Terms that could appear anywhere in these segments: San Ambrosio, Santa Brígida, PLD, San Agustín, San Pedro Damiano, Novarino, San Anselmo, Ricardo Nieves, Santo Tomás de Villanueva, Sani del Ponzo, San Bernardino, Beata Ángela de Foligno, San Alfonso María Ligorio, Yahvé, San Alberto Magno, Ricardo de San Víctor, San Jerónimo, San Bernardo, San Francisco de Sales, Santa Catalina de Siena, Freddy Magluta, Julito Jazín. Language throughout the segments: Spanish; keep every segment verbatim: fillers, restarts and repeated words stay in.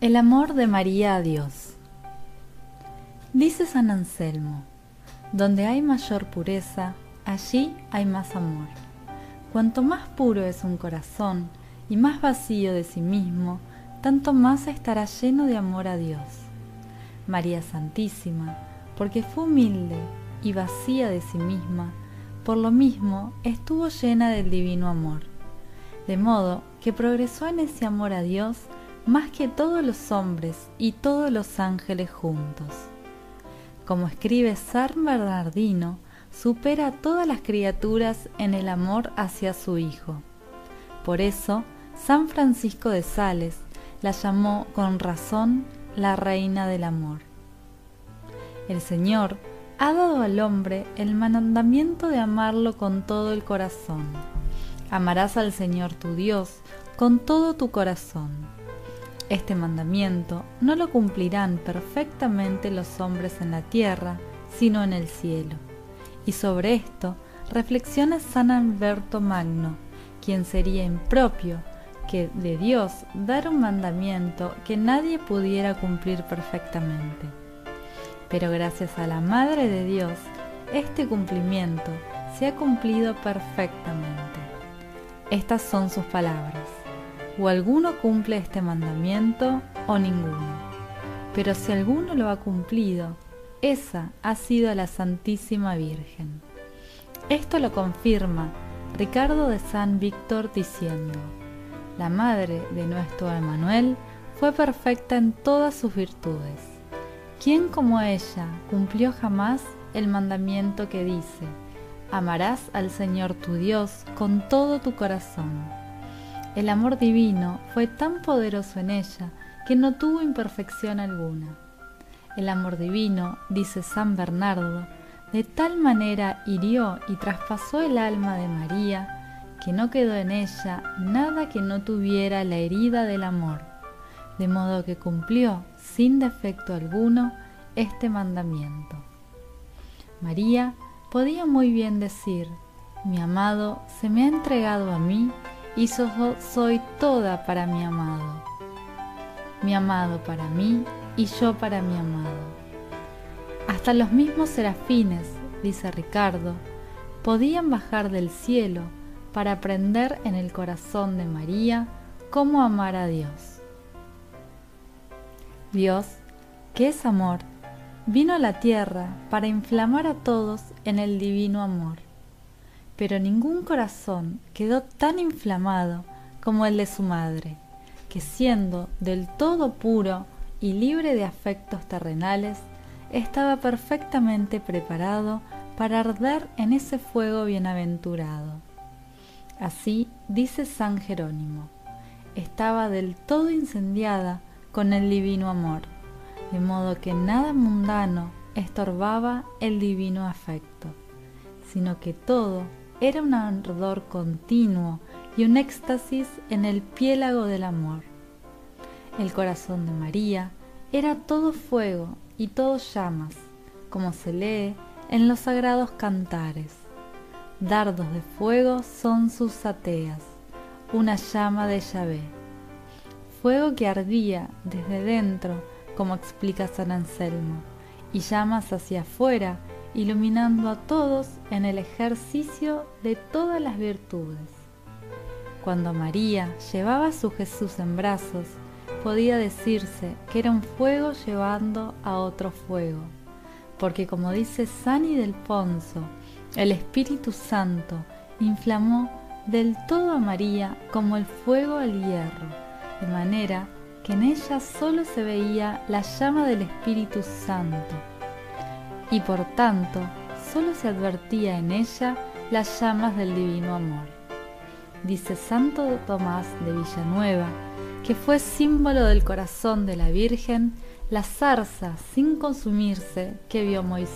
El amor de María a Dios. Dice San Anselmo: donde hay mayor pureza, allí hay más amor. Cuanto más puro es un corazón y más vacío de sí mismo, tanto más estará lleno de amor a Dios. María Santísima, porque fue humilde y vacía de sí misma, por lo mismo estuvo llena del divino amor, de modo que progresó en ese amor a Dios más que todos los hombres y todos los ángeles juntos. Como escribe San Bernardino, supera a todas las criaturas en el amor hacia su Hijo. Por eso, San Francisco de Sales la llamó con razón la Reina del Amor. El Señor ha dado al hombre el mandamiento de amarlo con todo el corazón. Amarás al Señor tu Dios con todo tu corazón. Este mandamiento no lo cumplirán perfectamente los hombres en la tierra, sino en el cielo. Y sobre esto reflexiona San Alberto Magno, quien sería impropio que de Dios dar un mandamiento que nadie pudiera cumplir perfectamente. Pero gracias a la Madre de Dios, este cumplimiento se ha cumplido perfectamente. Estas son sus palabras: o alguno cumple este mandamiento, o ninguno. Pero si alguno lo ha cumplido, esa ha sido la Santísima Virgen. Esto lo confirma Ricardo de San Víctor diciendo: la madre de nuestro Emmanuel fue perfecta en todas sus virtudes. ¿Quién como ella cumplió jamás el mandamiento que dice: amarás al Señor tu Dios con todo tu corazón? El amor divino fue tan poderoso en ella que no tuvo imperfección alguna. El amor divino, dice San Bernardo, de tal manera hirió y traspasó el alma de María que no quedó en ella nada que no tuviera la herida del amor, de modo que cumplió sin defecto alguno este mandamiento. María podía muy bien decir: mi amado se me ha entregado a mí y yo soy toda para mi amado, mi amado para mí y yo para mi amado. Hasta los mismos serafines, dice Ricardo, podían bajar del cielo para aprender en el corazón de María cómo amar a Dios. Dios, que es amor, vino a la tierra para inflamar a todos en el divino amor. Pero ningún corazón quedó tan inflamado como el de su madre, que siendo del todo puro y libre de afectos terrenales, estaba perfectamente preparado para arder en ese fuego bienaventurado. Así dice San Jerónimo: estaba del todo incendiada con el divino amor, de modo que nada mundano estorbaba el divino afecto, sino que todo era un ardor continuo y un éxtasis en el piélago del amor. El corazón de María era todo fuego y todo llamas, como se lee en los sagrados cantares. Dardos de fuego son sus ateas, una llama de Yahvé. Fuego que ardía desde dentro, como explica San Anselmo, y llamas hacia afuera, iluminando a todos en el ejercicio de todas las virtudes. Cuando María llevaba a su Jesús en brazos, podía decirse que era un fuego llevando a otro fuego, porque como dice Sani del Ponzo, el Espíritu Santo inflamó del todo a María como el fuego al hierro, de manera que en ella solo se veía la llama del Espíritu Santo, y por tanto solo se advertía en ella las llamas del divino amor. Dice Santo Tomás de Villanueva que fue símbolo del corazón de la Virgen la zarza sin consumirse que vio Moisés.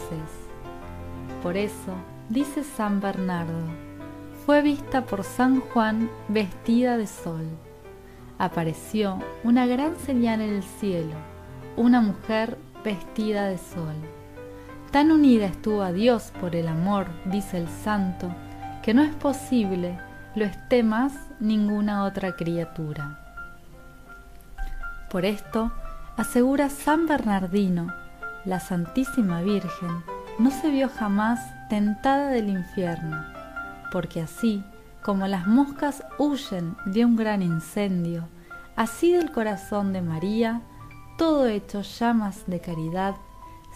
Por eso, dice San Bernardo, fue vista por San Juan vestida de sol. Apareció una gran señal en el cielo, una mujer vestida de sol. Tan unida estuvo a Dios por el amor, dice el santo, que no es posible lo esté más ninguna otra criatura. Por esto, asegura San Bernardino, la Santísima Virgen no se vio jamás tentada del infierno, porque así como las moscas huyen de un gran incendio, así del corazón de María, todo hecho llamas de caridad,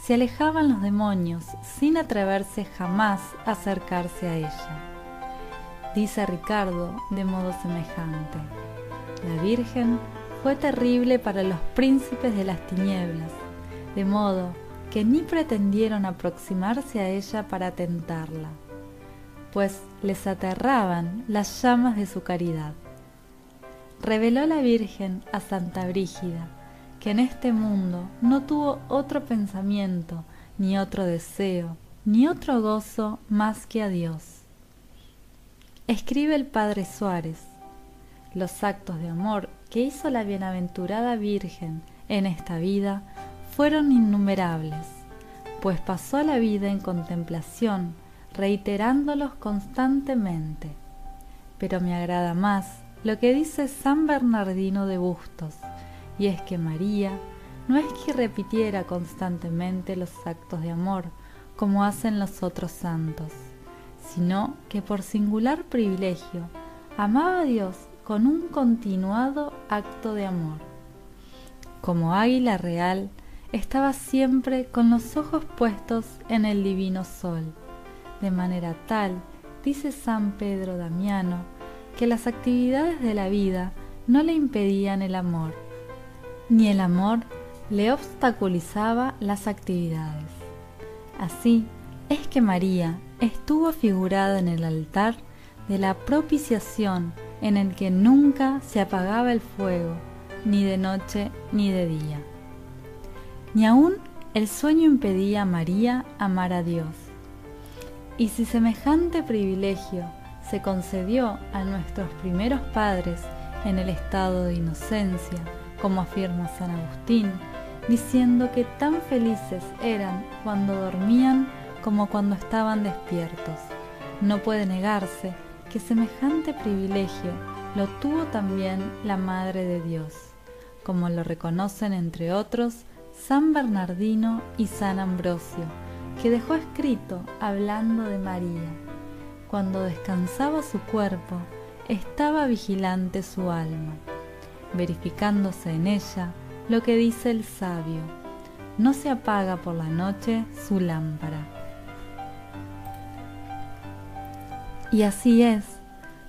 se alejaban los demonios sin atreverse jamás a acercarse a ella. Dice Ricardo de modo semejante: la Virgen fue terrible para los príncipes de las tinieblas, de modo que ni pretendieron aproximarse a ella para tentarla, pues les aterraban las llamas de su caridad. Reveló la Virgen a Santa Brígida que en este mundo no tuvo otro pensamiento, ni otro deseo, ni otro gozo más que a Dios. Escribe el Padre Suárez: los actos de amor que hizo la bienaventurada Virgen en esta vida fueron innumerables, pues pasó la vida en contemplación, reiterándolos constantemente. Pero me agrada más lo que dice San Bernardino de Bustos, y es que María no es que repitiera constantemente los actos de amor como hacen los otros santos, sino que por singular privilegio amaba a Dios con un continuado acto de amor. Como águila real, estaba siempre con los ojos puestos en el divino sol, de manera tal, dice San Pedro Damiano, que las actividades de la vida no le impedían el amor, ni el amor le obstaculizaba las actividades. Así es que María estuvo figurada en el altar de la propiciación, en el que nunca se apagaba el fuego, ni de noche ni de día. Ni aún el sueño impedía a María amar a Dios. Y si semejante privilegio se concedió a nuestros primeros padres en el estado de inocencia, como afirma San Agustín, diciendo que tan felices eran cuando dormían como cuando estaban despiertos, no puede negarse que semejante privilegio lo tuvo también la Madre de Dios, como lo reconocen entre otros San Bernardino y San Ambrosio, que dejó escrito hablando de María: cuando descansaba su cuerpo, estaba vigilante su alma, verificándose en ella lo que dice el sabio: no se apaga por la noche su lámpara. Y así es,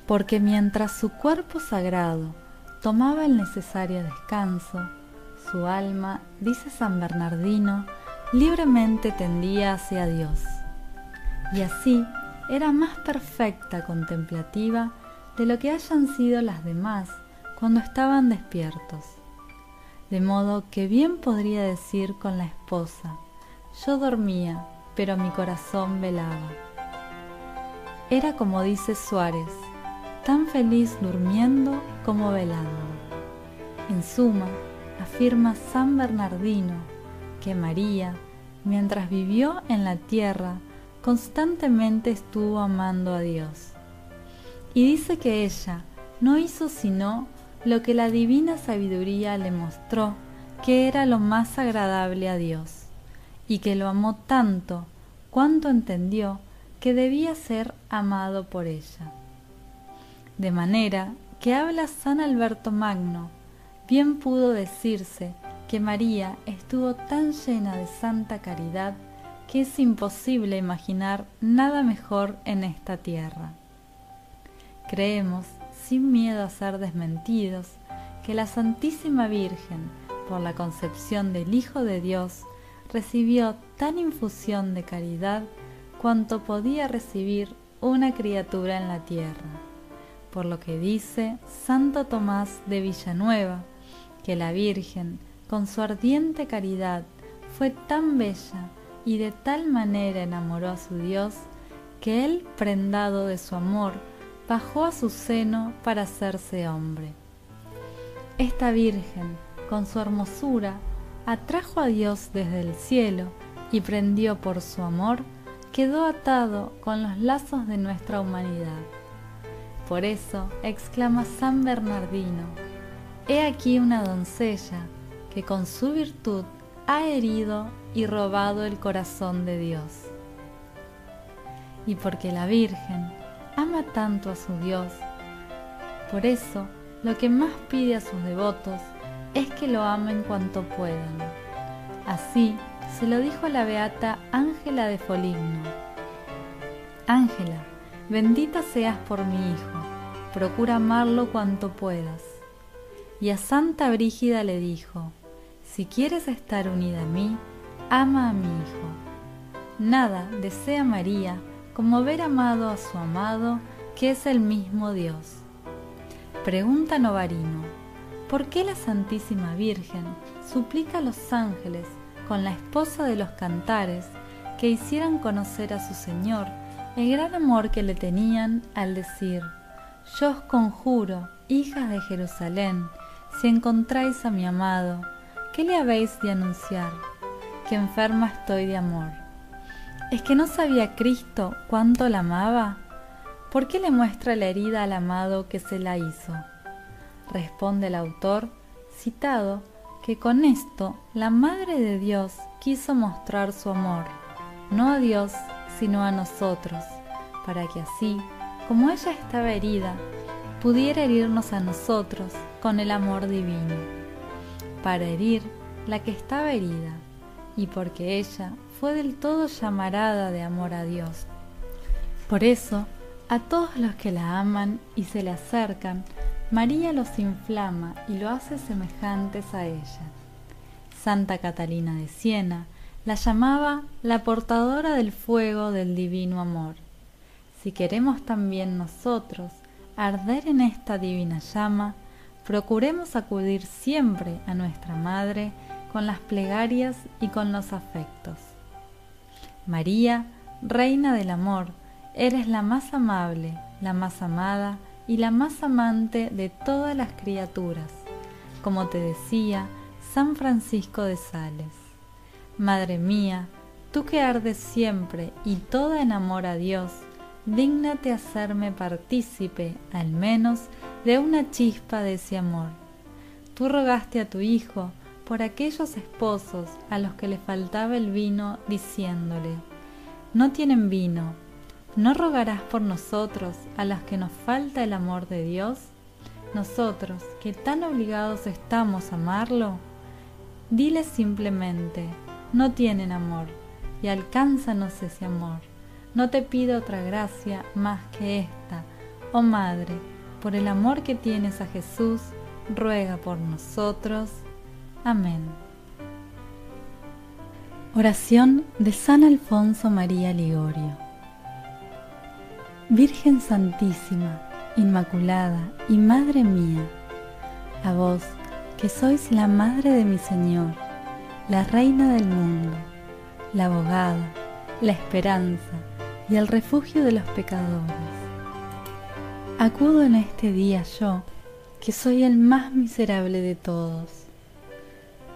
porque mientras su cuerpo sagrado tomaba el necesario descanso, su alma, dice San Bernardino, libremente tendía hacia Dios. Y así era más perfecta contemplativa de lo que hayan sido las demás cuando estaban despiertos. De modo que bien podría decir con la esposa: yo dormía, pero mi corazón velaba. Era, como dice Suárez, tan feliz durmiendo como velando. En suma, afirma San Bernardino, que María, mientras vivió en la tierra, constantemente estuvo amando a Dios. Y dice que ella no hizo sino lo que la divina sabiduría le mostró que era lo más agradable a Dios, y que lo amó tanto cuanto entendió que debía ser amado por ella. De manera que habla San Alberto Magno: bien pudo decirse que María estuvo tan llena de santa caridad que es imposible imaginar nada mejor en esta tierra. Creemos, sin miedo a ser desmentidos, que la Santísima Virgen, por la concepción del Hijo de Dios, recibió tan infusión de caridad cuanto podía recibir una criatura en la tierra, por lo que dice Santo Tomás de Villanueva, que la Virgen, con su ardiente caridad, fue tan bella y de tal manera enamoró a su Dios, que él, prendado de su amor, bajó a su seno para hacerse hombre. Esta Virgen, con su hermosura, atrajo a Dios desde el cielo y prendió por su amor, quedó atado con los lazos de nuestra humanidad. Por eso exclama San Bernardino: he aquí una doncella que con su virtud ha herido y robado el corazón de Dios. Y porque la Virgen ama tanto a su Dios, por eso lo que más pide a sus devotos es que lo amen cuanto puedan. Así se lo dijo a la Beata Ángela de Foligno. Ángela, bendita seas por mi hijo, procura amarlo cuanto puedas. Y a Santa Brígida le dijo, si quieres estar unida a mí, ama a mi hijo. Nada desea María como ver amado a su amado, que es el mismo Dios. Pregunta Novarino, ¿por qué la Santísima Virgen suplica a los ángeles con la esposa de los cantares que hicieran conocer a su Señor el gran amor que le tenían al decir, yo os conjuro, hijas de Jerusalén, si encontráis a mi amado, ¿qué le habéis de anunciar? Que enferma estoy de amor. ¿Es que no sabía Cristo cuánto la amaba? ¿Por qué le muestra la herida al amado que se la hizo? Responde el autor, citado, que con esto la Madre de Dios quiso mostrar su amor, no a Dios, sino a nosotros, para que así, como ella estaba herida, pudiera herirnos a nosotros con el amor divino, para herir la que estaba herida, y porque ella fue del todo llamarada de amor a Dios. Por eso, a todos los que la aman y se le acercan, María los inflama y lo hace semejantes a ella. Santa Catalina de Siena la llamaba la portadora del fuego del divino amor. Si queremos también nosotros arder en esta divina llama, procuremos acudir siempre a nuestra Madre con las plegarias y con los afectos. María, Reina del Amor, eres la más amable, la más amada y la más amante de todas las criaturas, como te decía San Francisco de Sales. Madre mía, tú que ardes siempre y toda en amor a Dios, dígnate hacerme partícipe, al menos, de una chispa de ese amor. Tú rogaste a tu Hijo por aquellos esposos a los que le faltaba el vino, diciéndole, no tienen vino, ¿no rogarás por nosotros a los que nos falta el amor de Dios? Nosotros, que tan obligados estamos a amarlo, diles simplemente, no tienen amor, y alcánzanos ese amor. No te pido otra gracia más que esta. Oh Madre, por el amor que tienes a Jesús, ruega por nosotros. Amén. Oración de San Alfonso María Ligorio. Virgen Santísima, Inmaculada y Madre mía, a vos que sois la Madre de mi Señor, la Reina del mundo, la Abogada, la Esperanza, y el refugio de los pecadores. Acudo en este día yo, que soy el más miserable de todos.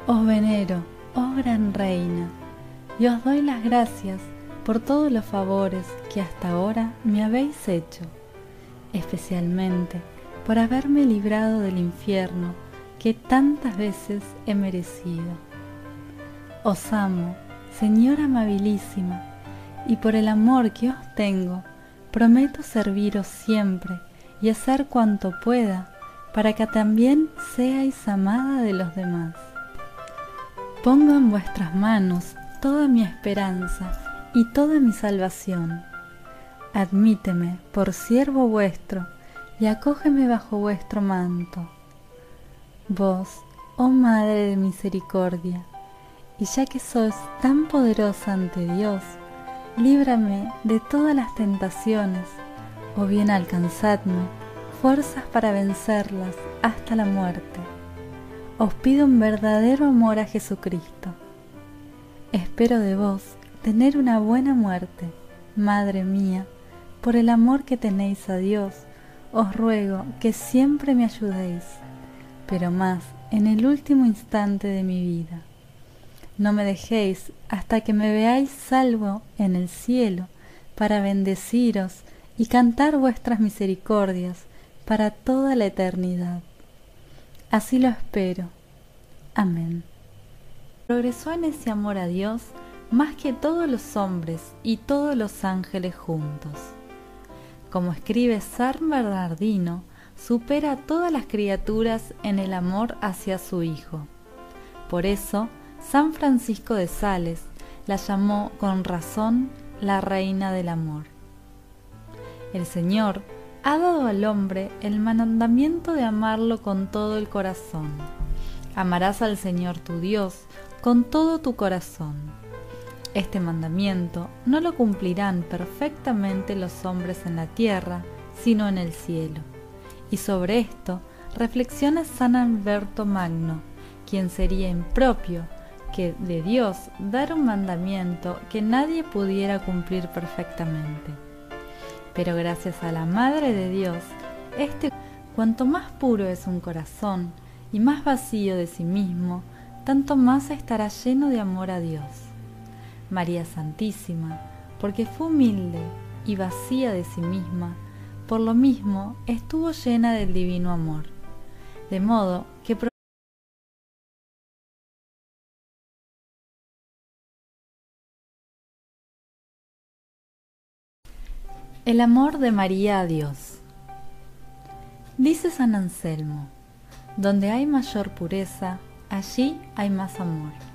Os venero, oh gran Reina, y os doy las gracias por todos los favores que hasta ahora me habéis hecho, especialmente por haberme librado del infierno que tantas veces he merecido. Os amo, Señora amabilísima, y por el amor que os tengo, prometo serviros siempre y hacer cuanto pueda para que también seáis amada de los demás. Pongo en vuestras manos toda mi esperanza y toda mi salvación. Admíteme por siervo vuestro y acógeme bajo vuestro manto. Vos, oh Madre de misericordia, y ya que sois tan poderosa ante Dios, líbrame de todas las tentaciones, o bien alcanzadme fuerzas para vencerlas hasta la muerte. Os pido un verdadero amor a Jesucristo. Espero de vos tener una buena muerte, Madre mía, por el amor que tenéis a Dios, os ruego que siempre me ayudéis, pero más en el último instante de mi vida. No me dejéis hasta que me veáis salvo en el cielo, para bendeciros y cantar vuestras misericordias para toda la eternidad. Así lo espero. Amén. Progresó en ese amor a Dios más que todos los hombres y todos los ángeles juntos. Como escribe San Bernardino, supera a todas las criaturas en el amor hacia su Hijo. Por eso, San Francisco de Sales la llamó con razón la Reina del Amor. El Señor ha dado al hombre el mandamiento de amarlo con todo el corazón. Amarás al Señor tu Dios con todo tu corazón. Este mandamiento no lo cumplirán perfectamente los hombres en la tierra, sino en el cielo. Y sobre esto reflexiona San Alberto Magno, quien sería impropio que de Dios dar un mandamiento que nadie pudiera cumplir perfectamente. Pero gracias a la Madre de Dios, este, cuanto más puro es un corazón y más vacío de sí mismo, tanto más estará lleno de amor a Dios. María Santísima, porque fue humilde y vacía de sí misma, por lo mismo estuvo llena del divino amor, de modo que el amor de María a Dios. Dice San Anselmo, donde hay mayor pureza, allí hay más amor.